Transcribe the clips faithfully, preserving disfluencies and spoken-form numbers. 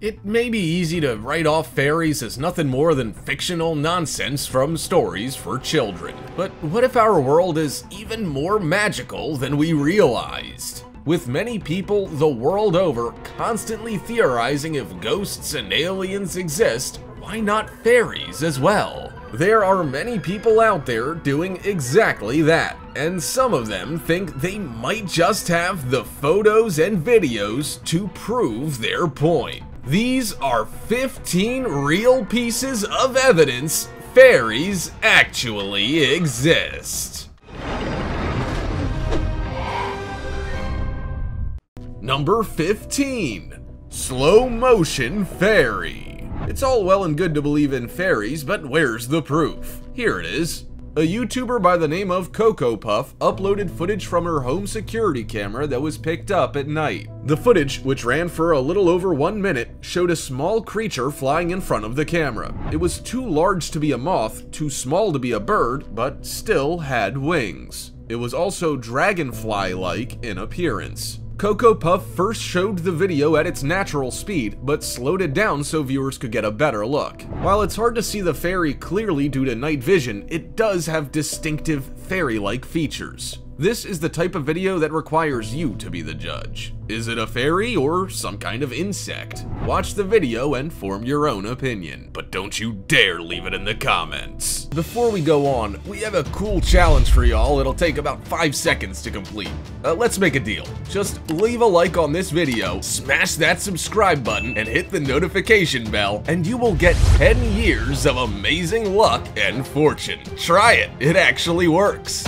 It may be easy to write off fairies as nothing more than fictional nonsense from stories for children. But what if our world is even more magical than we realized? With many people the world over constantly theorizing if ghosts and aliens exist, why not fairies as well? There are many people out there doing exactly that, and some of them think they might just have the photos and videos to prove their point. These are fifteen real pieces of evidence fairies actually exist. Number fifteen. Slow motion fairy. It's all well and good to believe in fairies, but where's the proof? Here it is. A YouTuber by the name of Coco Puff uploaded footage from her home security camera that was picked up at night. The footage, which ran for a little over one minute, showed a small creature flying in front of the camera. It was too large to be a moth, too small to be a bird, but still had wings. It was also dragonfly-like in appearance. Coco Puff first showed the video at its natural speed, but slowed it down so viewers could get a better look. While it's hard to see the fairy clearly due to night vision, it does have distinctive fairy-like features. This is the type of video that requires you to be the judge. Is it a fairy or some kind of insect? Watch the video and form your own opinion, but don't you dare leave it in the comments. Before we go on, we have a cool challenge for y'all. It'll take about five seconds to complete. Uh, let's make a deal. Just leave a like on this video, smash that subscribe button, and hit the notification bell, and you will get ten years of amazing luck and fortune. Try it, it actually works.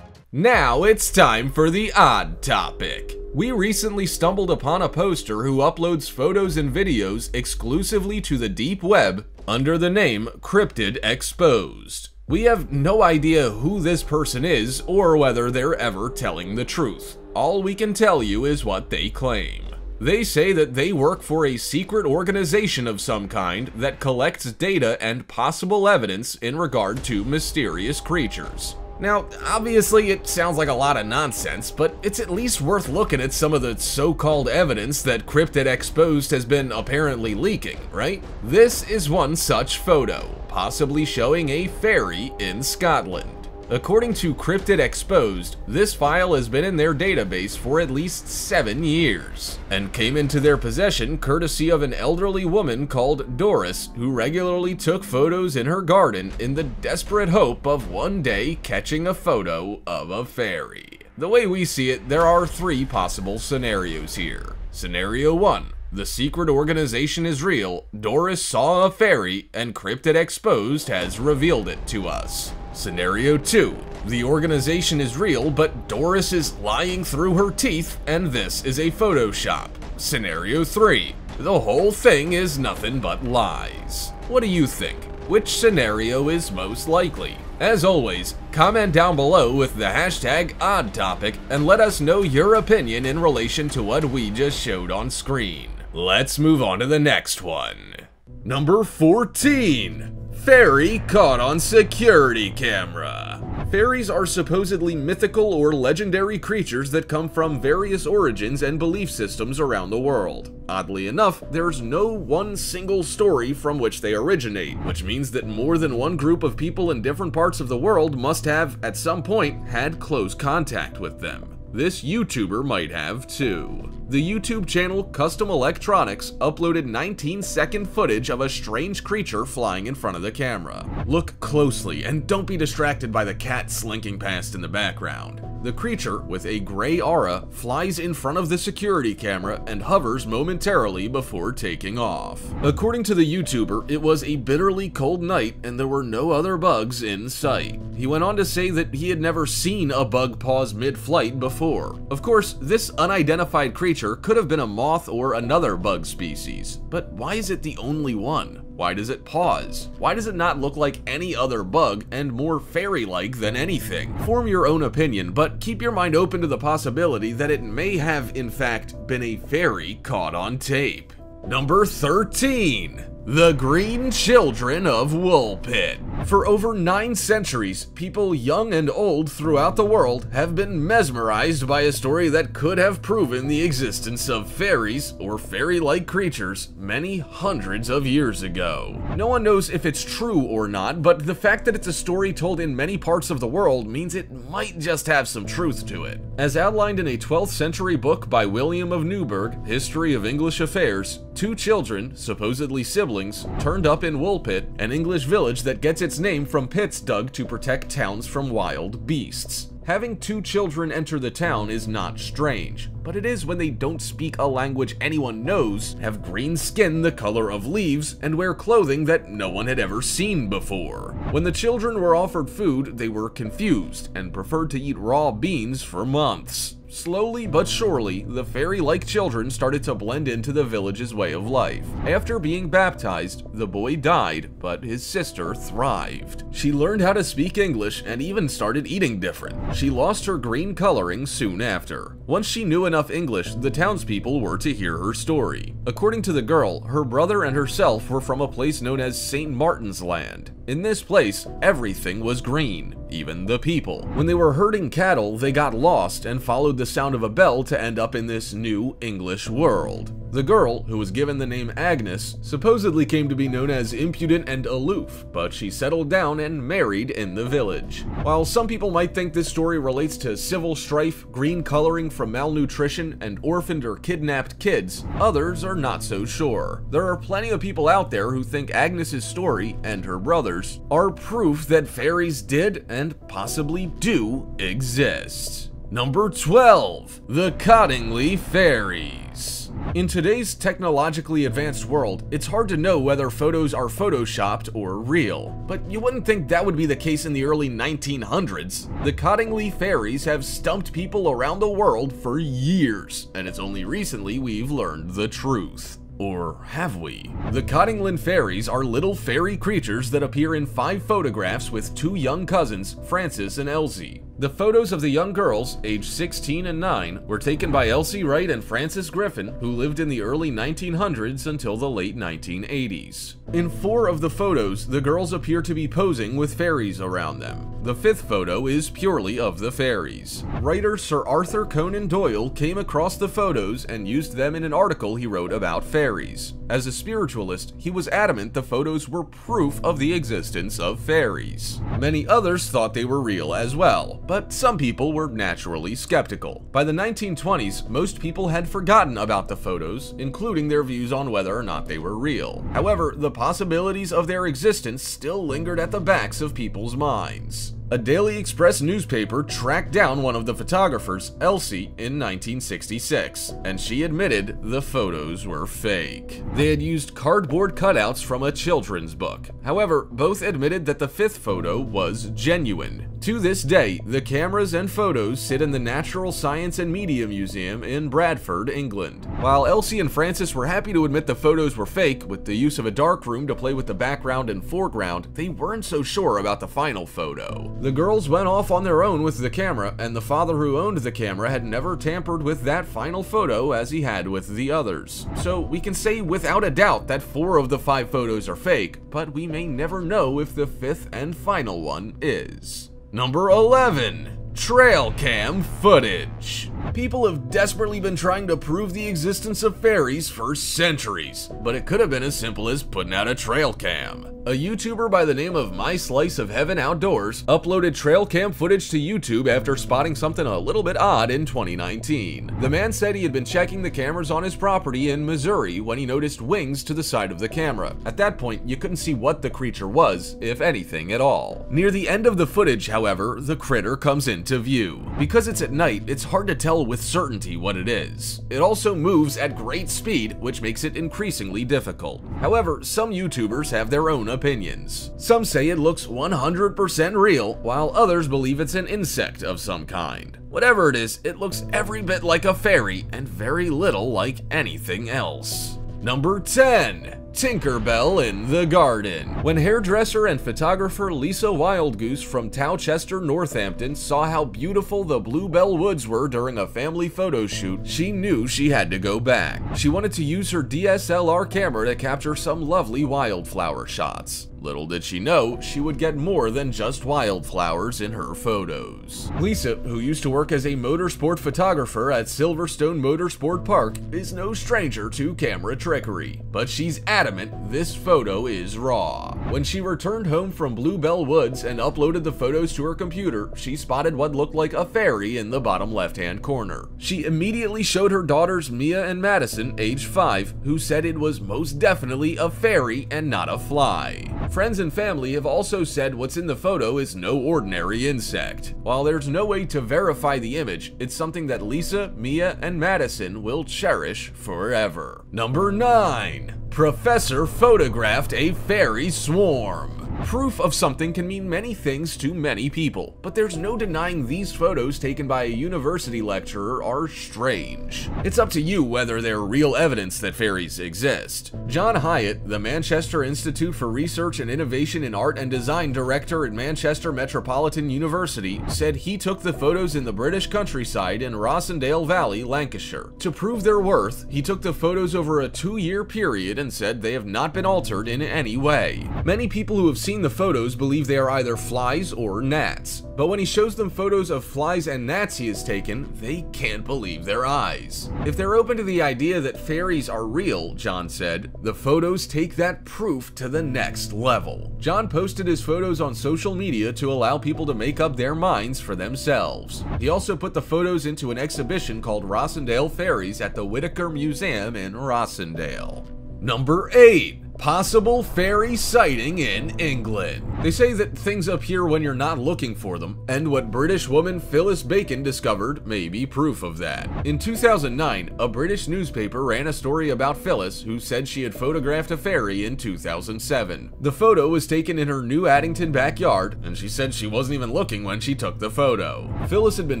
Now it's time for the odd topic. We recently stumbled upon a poster who uploads photos and videos exclusively to the deep web under the name Cryptid Exposed. We have no idea who this person is or whether they're ever telling the truth. All we can tell you is what they claim. They say that they work for a secret organization of some kind that collects data and possible evidence in regard to mysterious creatures. Now, obviously it sounds like a lot of nonsense, but it's at least worth looking at some of the so-called evidence that Cryptid Exposed has been apparently leaking, right? This is one such photo, possibly showing a fairy in Scotland. According to Cryptid Exposed, this file has been in their database for at least seven years, and came into their possession courtesy of an elderly woman called Doris, who regularly took photos in her garden in the desperate hope of one day catching a photo of a fairy. The way we see it, there are three possible scenarios here. Scenario one. The secret organization is real, Doris saw a fairy, and Cryptid Exposed has revealed it to us. Scenario two. The organization is real, but Doris is lying through her teeth, and this is a Photoshop. Scenario three. The whole thing is nothing but lies. What do you think? Which scenario is most likely? As always, comment down below with the hashtag oddtopic and let us know your opinion in relation to what we just showed on screen. Let's move on to the next one. Number fourteen. Fairy caught on security camera. Fairies are supposedly mythical or legendary creatures that come from various origins and belief systems around the world. Oddly enough, there's no one single story from which they originate, which means that more than one group of people in different parts of the world must have, at some point, had close contact with them. This YouTuber might have too. The YouTube channel Custom Electronics uploaded nineteen second footage of a strange creature flying in front of the camera. Look closely and don't be distracted by the cat slinking past in the background. The creature, with a gray aura, flies in front of the security camera and hovers momentarily before taking off. According to the YouTuber, it was a bitterly cold night and there were no other bugs in sight. He went on to say that he had never seen a bug pause mid-flight before. Of course, this unidentified creature could have been a moth or another bug species, but why is it the only one? Why does it pause? Why does it not look like any other bug and more fairy-like than anything? Form your own opinion, but keep your mind open to the possibility that it may have, in fact, been a fairy caught on tape. Number thirteen. The Green Children of Woolpit. For over nine centuries, people young and old throughout the world have been mesmerized by a story that could have proven the existence of fairies or fairy-like creatures many hundreds of years ago. No one knows if it's true or not, but the fact that it's a story told in many parts of the world means it might just have some truth to it. As outlined in a twelfth century book by William of Newburgh, History of English Affairs, two children, supposedly siblings, turned up in Woolpit, an English village that gets its name from pits dug to protect towns from wild beasts. Having two children enter the town is not strange, but it is when they don't speak a language anyone knows, have green skin the color of leaves, and wear clothing that no one had ever seen before. When the children were offered food, they were confused and preferred to eat raw beans for months. Slowly but surely, the fairy-like children started to blend into the village's way of life. After being baptized, the boy died, but his sister thrived. She learned how to speak English and even started eating different. She lost her green coloring soon after. Once she knew enough English, the townspeople were to hear her story. According to the girl, her brother and herself were from a place known as Saint Martin's Land. In this place, everything was green, even the people. When they were herding cattle, they got lost and followed the sound of a bell to end up in this new English world. The girl, who was given the name Agnes, supposedly came to be known as impudent and aloof, but she settled down and married in the village. While some people might think this story relates to civil strife, green coloring from malnutrition, and orphaned or kidnapped kids, others are not so sure. There are plenty of people out there who think Agnes's story, and her brother's, are proof that fairies did and possibly do exist. Number twelve. The Cottingley Fairies. In today's technologically advanced world, it's hard to know whether photos are photoshopped or real, but you wouldn't think that would be the case in the early nineteen hundreds. The Cottingley Fairies have stumped people around the world for years, and it's only recently we've learned the truth. Or have we? The Cottingley Fairies are little fairy creatures that appear in five photographs with two young cousins, Frances and Elsie. The photos of the young girls, aged sixteen and nine, were taken by Elsie Wright and Frances Griffin, who lived in the early nineteen hundreds until the late nineteen eighties. In four of the photos, the girls appear to be posing with fairies around them. The fifth photo is purely of the fairies. Writer Sir Arthur Conan Doyle came across the photos and used them in an article he wrote about fairies. As a spiritualist, he was adamant the photos were proof of the existence of fairies. Many others thought they were real as well, but some people were naturally skeptical. By the nineteen twenties, most people had forgotten about the photos, including their views on whether or not they were real. However, the possibilities of their existence still lingered at the backs of people's minds. A Daily Express newspaper tracked down one of the photographers, Elsie, in nineteen sixty-six, and she admitted the photos were fake. They had used cardboard cutouts from a children's book. However, both admitted that the fifth photo was genuine. To this day, the cameras and photos sit in the Natural Science and Media Museum in Bradford, England. While Elsie and Frances were happy to admit the photos were fake, with the use of a dark room to play with the background and foreground, they weren't so sure about the final photo. The girls went off on their own with the camera, and the father who owned the camera had never tampered with that final photo as he had with the others. So we can say without a doubt that four of the five photos are fake, but we may never know if the fifth and final one is. Number eleven. Trail cam footage. People have desperately been trying to prove the existence of fairies for centuries, but it could have been as simple as putting out a trail cam. A YouTuber by the name of My Slice of Heaven Outdoors uploaded trail cam footage to YouTube after spotting something a little bit odd in twenty nineteen. The man said he had been checking the cameras on his property in Missouri when he noticed wings to the side of the camera. At that point, you couldn't see what the creature was, if anything at all. Near the end of the footage, however, the critter comes into view. Because it's at night, it's hard to tell with certainty what it is. It also moves at great speed, which makes it increasingly difficult. However, some YouTubers have their own opinions. Some say it looks one hundred percent real, while others believe it's an insect of some kind. Whatever it is, it looks every bit like a fairy and very little like anything else. Number ten. Tinkerbell in the Garden. When hairdresser and photographer Lisa Wildgoose from Towchester, Northampton saw how beautiful the Bluebell Woods were during a family photo shoot, she knew she had to go back. She wanted to use her D S L R camera to capture some lovely wildflower shots. Little did she know, she would get more than just wildflowers in her photos. Lisa, who used to work as a motorsport photographer at Silverstone Motorsport Park, is no stranger to camera trickery, but she's adamant this photo is raw. When she returned home from Bluebell Woods and uploaded the photos to her computer, she spotted what looked like a fairy in the bottom left-hand corner. She immediately showed her daughters Mia and Madison, age five, who said it was most definitely a fairy and not a fly. Friends and family have also said what's in the photo is no ordinary insect. While there's no way to verify the image, it's something that Lisa, Mia, and Madison will cherish forever. Number nine. Professor photographed a fairy swarm. Proof of something can mean many things to many people, but there's no denying these photos taken by a university lecturer are strange. It's up to you whether they're real evidence that fairies exist. John Hyatt, the Manchester Institute for Research and Innovation in Art and Design director at Manchester Metropolitan University, said he took the photos in the British countryside in Rossendale Valley, Lancashire. To prove their worth, he took the photos over a two-year period and said they have not been altered in any way. Many people who have seen Seen the photos believe they are either flies or gnats, but when he shows them photos of flies and gnats he has taken, they can't believe their eyes. If they're open to the idea that fairies are real, John said, the photos take that proof to the next level. John posted his photos on social media to allow people to make up their minds for themselves. He also put the photos into an exhibition called Rossendale Fairies at the Whitaker Museum in Rossendale. Number eight. Possible fairy sighting in England. They say that things appear when you're not looking for them, and what British woman Phyllis Bacon discovered may be proof of that. In two thousand nine, a British newspaper ran a story about Phyllis, who said she had photographed a fairy in two thousand seven. The photo was taken in her New Addington backyard, and she said she wasn't even looking when she took the photo. Phyllis had been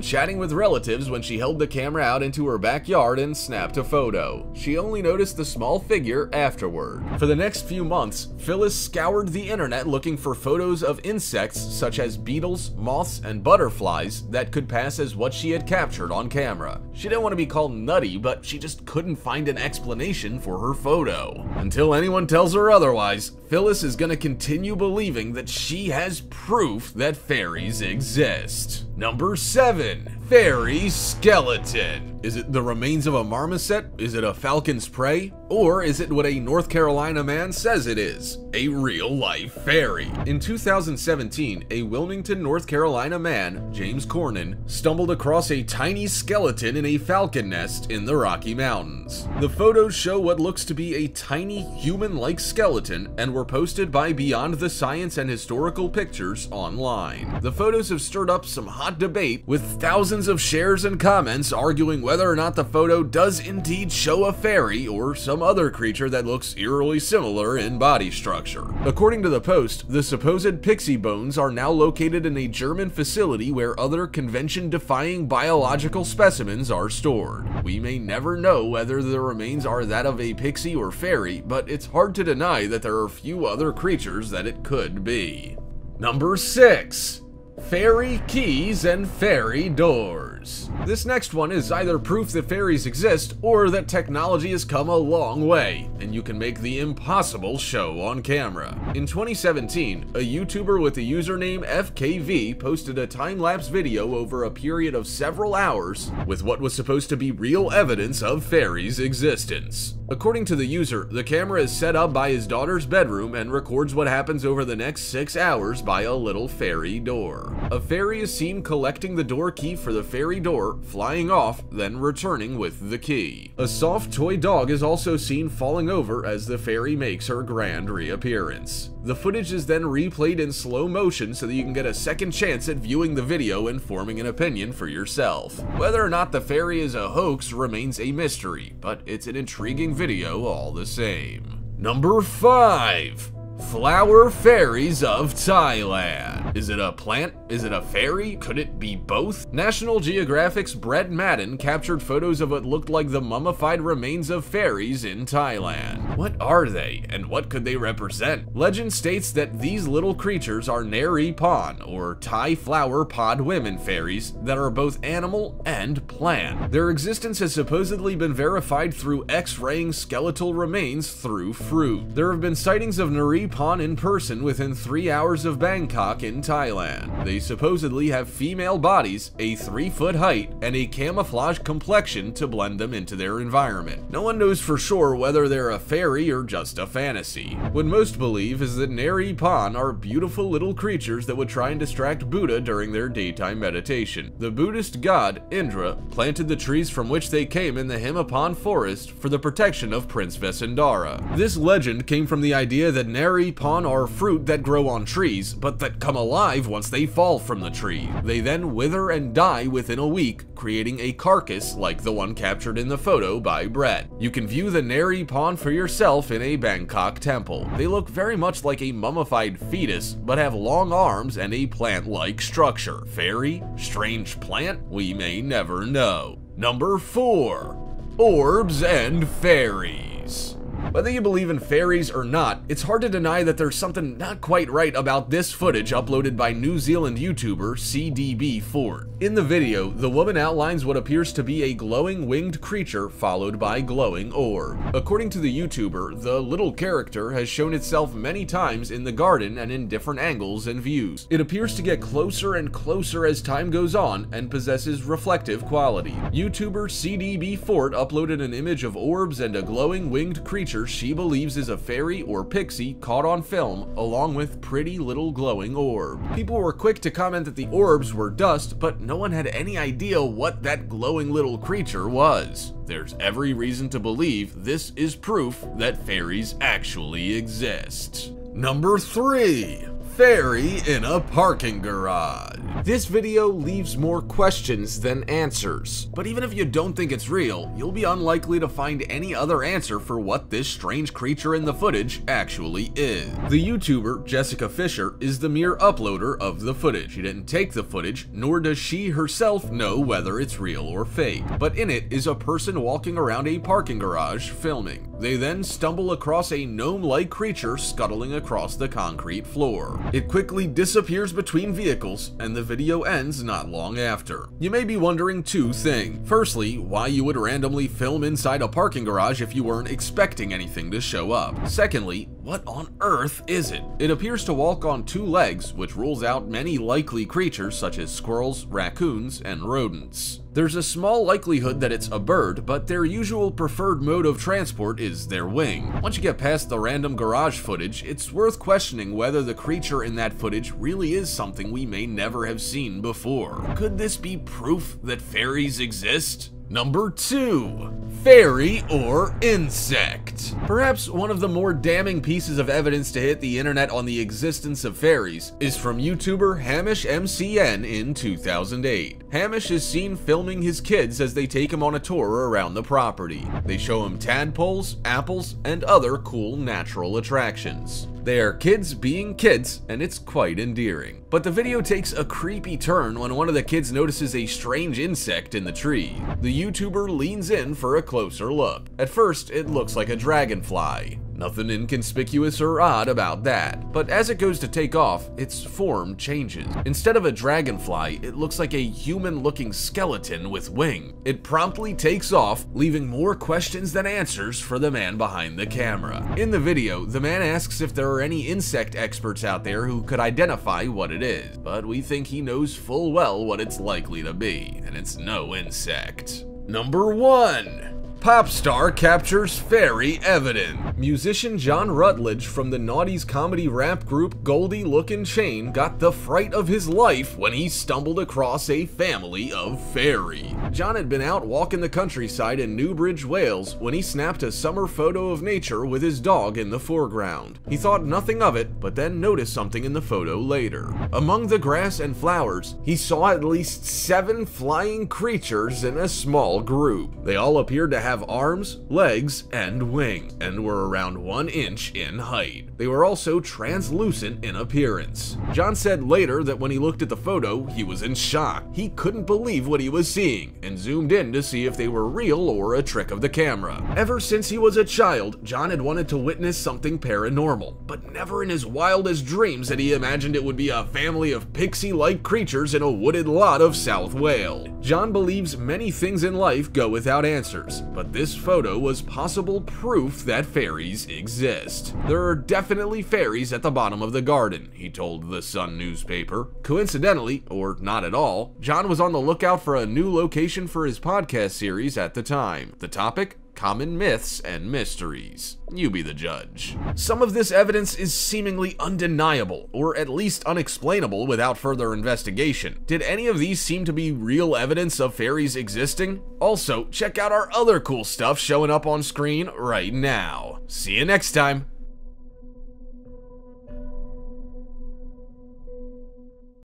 chatting with relatives when she held the camera out into her backyard and snapped a photo. She only noticed the small figure afterward. For the next Next few months, Phyllis scoured the internet looking for photos of insects such as beetles, moths, and butterflies that could pass as what she had captured on camera. She didn't want to be called nutty, but she just couldn't find an explanation for her photo. Until anyone tells her otherwise, Phyllis is going to continue believing that she has proof that fairies exist. Number seven. Fairy skeleton. Is it the remains of a marmoset? Is it a falcon's prey? Or is it what a North Carolina man says it is? A real-life fairy. In two thousand seventeen, a Wilmington, North Carolina man, James Cornyn, stumbled across a tiny skeleton in a falcon nest in the Rocky Mountains. The photos show what looks to be a tiny human-like skeleton and were posted by Beyond the Science and Historical Pictures online. The photos have stirred up some hot debate, with thousands of shares and comments arguing whether or not the photo does indeed show a fairy or some other creature that looks eerily similar in body structure. According to the post, the supposed pixie bones are now located in a German facility where other convention-defying biological specimens are stored. We may never know whether the remains are that of a pixie or fairy, but it's hard to deny that there are few other creatures that it could be. Number six. Fairy keys and fairy doors. This next one is either proof that fairies exist or that technology has come a long way and you can make the impossible show on camera. In twenty seventeen, a YouTuber with the username F K V posted a time-lapse video over a period of several hours with what was supposed to be real evidence of fairies' existence. According to the user, the camera is set up by his daughter's bedroom and records what happens over the next six hours by a little fairy door. A fairy is seen collecting the door key for the fairy door, flying off, then returning with the key. A soft toy dog is also seen falling over as the fairy makes her grand reappearance. The footage is then replayed in slow motion so that you can get a second chance at viewing the video and forming an opinion for yourself. Whether or not the fairy is a hoax remains a mystery, but it's an intriguing video all the same. Number five. Flower fairies of Thailand. Is it a plant, Is it a fairy? Could it be both? National Geographic's Brett Madden captured photos of what looked like the mummified remains of fairies in Thailand. What are they, and what could they represent? Legend states that these little creatures are Naree Pon, or Thai flower pod women fairies, that are both animal and plant. Their existence has supposedly been verified through x-raying skeletal remains through fruit. There have been sightings of Naree Pon in person within three hours of Bangkok in Thailand. They supposedly have female bodies, a three-foot height, and a camouflage complexion to blend them into their environment. No one knows for sure whether they're a fairy or just a fantasy. What most believe is that Naree Pon are beautiful little creatures that would try and distract Buddha during their daytime meditation. The Buddhist god, Indra, planted the trees from which they came in the Himapon forest for the protection of Prince Vesindara. This legend came from the idea that Naree Pon are fruit that grow on trees, but that come alive once they fall from the tree. They then wither and die within a week, creating a carcass like the one captured in the photo by Brett. You can view the Naree Pon for yourself in a Bangkok temple. They look very much like a mummified fetus, but have long arms and a plant-like structure. Fairy? Strange plant? We may never know. Number four. Orbs and fairies. Whether you believe in fairies or not, it's hard to deny that there's something not quite right about this footage uploaded by New Zealand YouTuber C D B Fort. In the video, the woman outlines what appears to be a glowing winged creature followed by glowing orb. According to the YouTuber, the little character has shown itself many times in the garden and in different angles and views. It appears to get closer and closer as time goes on and possesses reflective quality. YouTuber C D B Fort uploaded an image of orbs and a glowing winged creature she believes is a fairy or pixie caught on film, along with pretty little glowing orb. People were quick to comment that the orbs were dust, but no one had any idea what that glowing little creature was. There's every reason to believe this is proof that fairies actually exist. Number three. Fairy in a parking garage. This video leaves more questions than answers, but even if you don't think it's real, you'll be unlikely to find any other answer for what this strange creature in the footage actually is. The YouTuber, Jessica Fisher, is the mere uploader of the footage. She didn't take the footage, nor does she herself know whether it's real or fake, but in it is a person walking around a parking garage filming. They then stumble across a gnome-like creature scuttling across the concrete floor. It quickly disappears between vehicles, and the video ends not long after. You may be wondering two things. Firstly, why you would randomly film inside a parking garage if you weren't expecting anything to show up. Secondly, what on earth is it? It appears to walk on two legs, which rules out many likely creatures such as squirrels, raccoons, and rodents. There's a small likelihood that it's a bird, but their usual preferred mode of transport is their wing. Once you get past the random garage footage, it's worth questioning whether the creature in that footage really is something we may never have seen before. Could this be proof that fairies exist? Number two. Fairy or insect. Perhaps one of the more damning pieces of evidence to hit the internet on the existence of fairies is from YouTuber Hamish M C N in two thousand eight. Hamish is seen filming his kids as they take him on a tour around the property. They show him tadpoles, apples, and other cool natural attractions. They are kids being kids, and it's quite endearing. But the video takes a creepy turn when one of the kids notices a strange insect in the tree. The YouTuber leans in for a closer look. At first, it looks like a dragonfly. Nothing inconspicuous or odd about that, but as it goes to take off, its form changes. Instead of a dragonfly, it looks like a human-looking skeleton with wing. It promptly takes off, leaving more questions than answers for the man behind the camera. In the video, the man asks if there are any insect experts out there who could identify what it is, but we think he knows full well what it's likely to be, and it's no insect. Number one. Pop star captures fairy evidence. Musician John Rutledge from the Naughties comedy rap group Goldie Lookin' Chain got the fright of his life when he stumbled across a family of fairy. John had been out walking the countryside in Newbridge, Wales, when he snapped a summer photo of nature with his dog in the foreground. He thought nothing of it, but then noticed something in the photo later. Among the grass and flowers, he saw at least seven flying creatures in a small group. They all appeared to have have arms, legs, and wings, and were around one inch in height. They were also translucent in appearance. John said later that when he looked at the photo, he was in shock. He couldn't believe what he was seeing, and zoomed in to see if they were real or a trick of the camera. Ever since he was a child, John had wanted to witness something paranormal, but never in his wildest dreams had he imagined it would be a family of pixie-like creatures in a wooded lot of South Wales. John believes many things in life go without answers, but this photo was possible proof that fairies exist. There are definitely fairies at the bottom of the garden, he told the Sun newspaper. Coincidentally, or not at all, John was on the lookout for a new location for his podcast series at the time. The topic? Common myths and mysteries. You be the judge. Some of this evidence is seemingly undeniable, or at least unexplainable without further investigation. Did any of these seem to be real evidence of fairies existing? Also, check out our other cool stuff showing up on screen right now. See you next time.